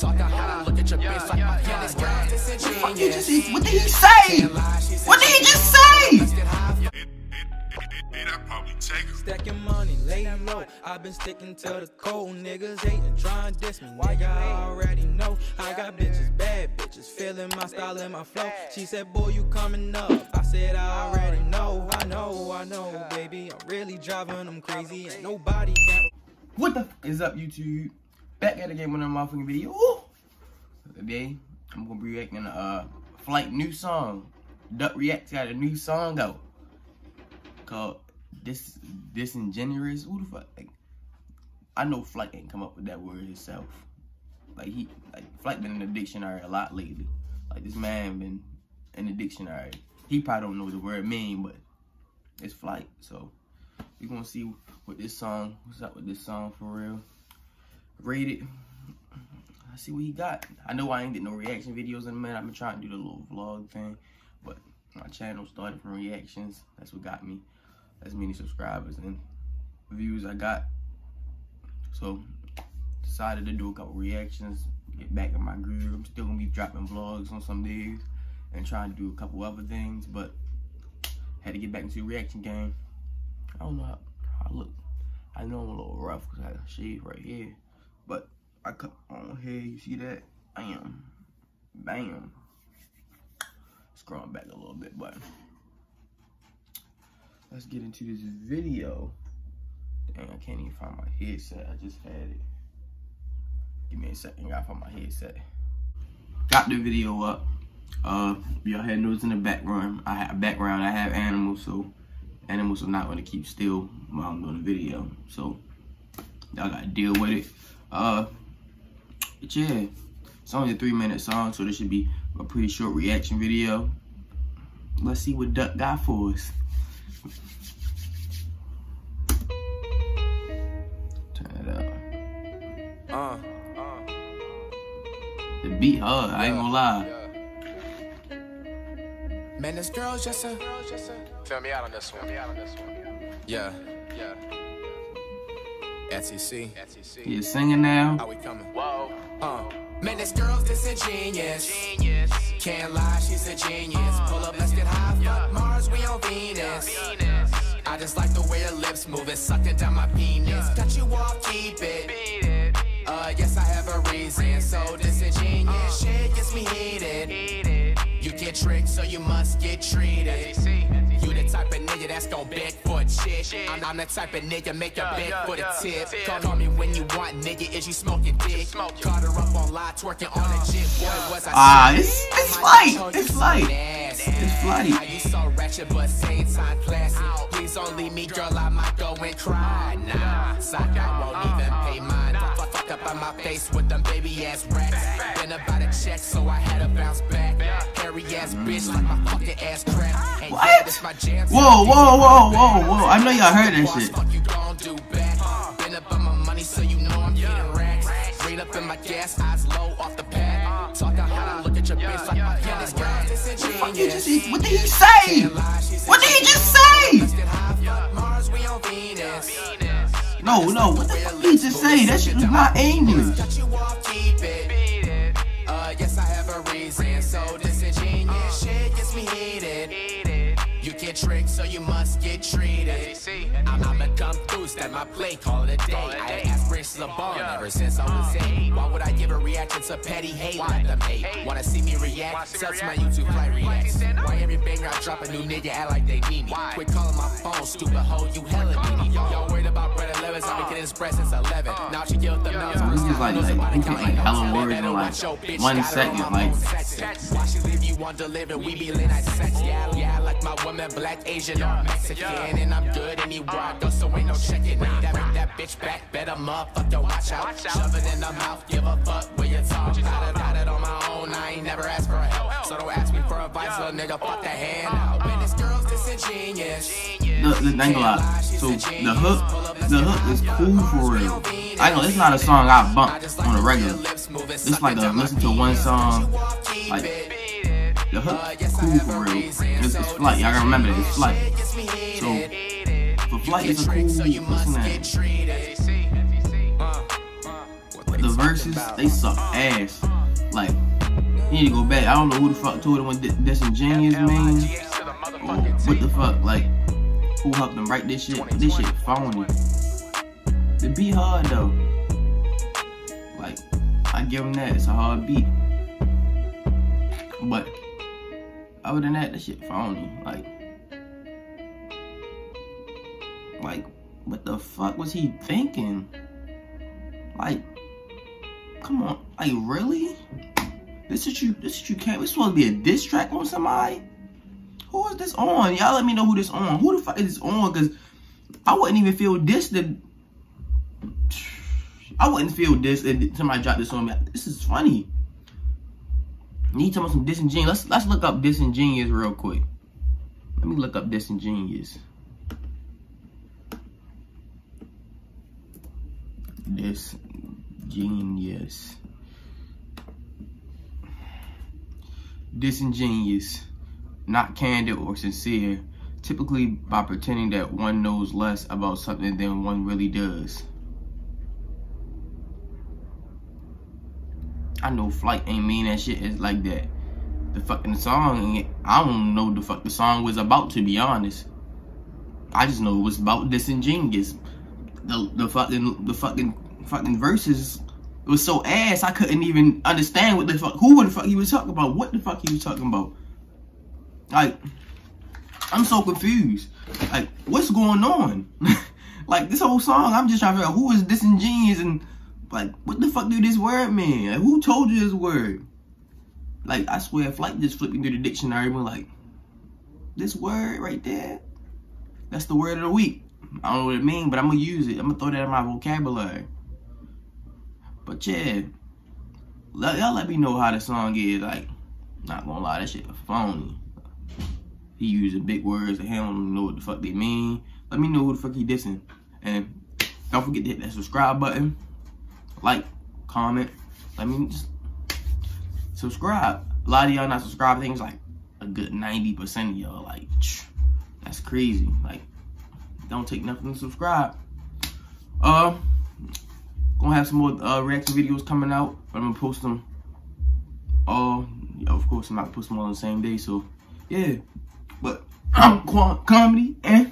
talk. I gotta look at your face like my feelings got disingenuous. What did he say? What did he just say? I'll probably take it. Stacking money, laying low. I've been sticking to the cold. Niggas hating, trying to diss me. Nigga, I already know. I got bitches, bad bitches, feeling my style and my flow. She said, boy, you coming up. I said, I already know. I know, baby. I'm really driving them crazy. And nobody can. What the f is up, YouTube? Back at the game with another motherfucking video. Ooh. Today, I'm gonna be reacting to Flight new song. Duck Reacts got a new song out called Disingenuous. Who the fuck? Like, I know Flight ain't come up with that word himself. Like, Flight been in the dictionary a lot lately. Like, this man been in the dictionary. He probably don't know what the word mean, but it's Flight. So we gonna see what this song, what's up with this song for real. Rate it. I see what he got. I know I ain't did no reaction videos in a minute. I've been trying to do the little vlog thing, but my channel started from reactions. That's what got me as many subscribers and views I got. So decided to do a couple reactions, get back in my groove. I'm still gonna be dropping vlogs on some days and trying to do a couple other things, but had to get back into the reaction game. I don't know how I look. I know I'm a little rough because I got shave right here, but I cut on here. You see that? Bam. It's growing back a little bit, but let's get into this video. Dang, I can't even find my headset. I just had it. Give me a second. I gotta find my headset. Got the video up. Y'all had noticed in the background. I have animals, so animals are not gonna keep still while I'm doing the video. So y'all gotta deal with it. But yeah, it's only a 3-minute song, so this should be a pretty short reaction video. Let's see what Duck got for us. Turn it up. The beat hard, I ain't gonna lie. Man, this girl's just a... Tell me out on this one. Yeah. SEC. You're singing now. Are we coming? Whoa. Man, this girl's disingenuous. Can't lie, she's a genius. Pull up, let's get high. Fuck Mars, we on Venus. I just like the way her lips move. It's sucking down my penis. Got you off, keep it. Yes, I have a reason. So disingenuous. Shit gets me heated. You get tricked, so you must get treated. You the type of nigga that's gon' beg for a shit. I'm the type of nigga make a beg for the tip. Call on me when you want, nigga. Is you smoking dick? Caught her up on live twerking on a jit. Boy, was I? It's Flight. It's Flight. I used so ratchet, but same time classy. Please don't leave me, girl. I might go and cry. Nah, sock, I won't even pay mine. Don't fuck up on my face with them baby ass racks. Been about a check, so I had to bounce back. Ass bitch like my fucking ass crack. And what? Yeah, my jam. Whoa. I know y'all heard that shit. You gon' do back. Been up on my money, so you know I'm getting racks. Straight up in my gas, eyes low off the pad. Talk out how I look at your bitch like my feelings got disingenuous. What did he say? What did he just say? Mars, we on Venus. No, what the fuck did he just say? That shit was not English. Yes, I have a reason. So disingenuous. Shit gets me heated. You get tricked, so you must get treated. I'm a dumb goose that my play call it a day. I asked Rich LeBron ever since I was 8. Why would I give a reaction to petty hate like them hate? Wanna see me react? Sub to my YouTube, Flight Reacts. Why every banger I drop a new nigga act like they need me? Quit calling my phone, stupid hoe, you hella need me. Y'all worried about bread and lemons, I've been getting his bread since 11. Now she yelled the mountains. This is like hella words in like 1 second, like. Why she leave you undelivered, we be lit at sex. Yeah, I like my woman black, Asian, or Mexican. And I'm good anywhere I go, so ain't no checking. That bitch back, better motherfucker, watch out. Shove it in the mouth, give a fuck where you talk. Got it on my own, I ain't never asked for help. So don't ask me for advice, little nigga, fuck the hand out. Man, this girl's disingenuous. Look, I ain't gonna lie. So the hook is cool for real. I know it's not a song I bump on a regular. It's like a listen to one song. Like the hook is cool for real. It's Flight. Y'all gotta remember that it's Flight. So for Flight, it's a cool listening. the verses, they suck ass. Like, you need to go back. I don't know who the fuck told him what Disingenuous means. What the fuck, like, who helped them write this shit? This shit phony. The beat hard though. Like, I give him that, it's a hard beat. But other than that shit phony. Like, what the fuck was he thinking? Like, come on, like, really? This is you can't, this supposed to be a diss track on somebody? Who is this on? Y'all let me know who this on. Who the fuck is this on? Cause I wouldn't even feel this if somebody dropped this on me. This is funny. Need to talk about some Disingenuous. Let's look up Disingenuous real quick. Let me look up Disingenuous. Disingenuous, not candid or sincere, typically by pretending that one knows less about something than one really does. I know Flight ain't mean that shit is like that. The fucking song, I don't know the fuck the song was about, to be honest. I just know it was about disingenuous. The fucking verses, it was so ass I couldn't even understand what the fuck, who the fuck he was talking about, what the fuck he was talking about. Like, I'm so confused. Like, what's going on? Like, this whole song, I'm just trying to figure out who is disingenuous and, like, what the fuck do this word mean? Like, who told you this word? Like, I swear, Flight just flipping through the dictionary, we're like, this word right there, that's the word of the week. I don't know what it means, but I'm gonna use it. I'm gonna throw that in my vocabulary. But yeah, y'all let me know how the song is. Like, not gonna lie, that shit is phony. He using big words and he don't even know what the fuck they mean. Let me know who the fuck he dissing. And don't forget to hit that subscribe button. Like, comment, let me just subscribe. A lot of y'all not subscribed. Things like a good 90% of y'all, like, that's crazy. Like, don't take nothing to subscribe. Gonna have some more reaction videos coming out, but I'm gonna post them. Yeah, of course I'm not gonna post them all on the same day, so yeah. But I'm Quan Comedy and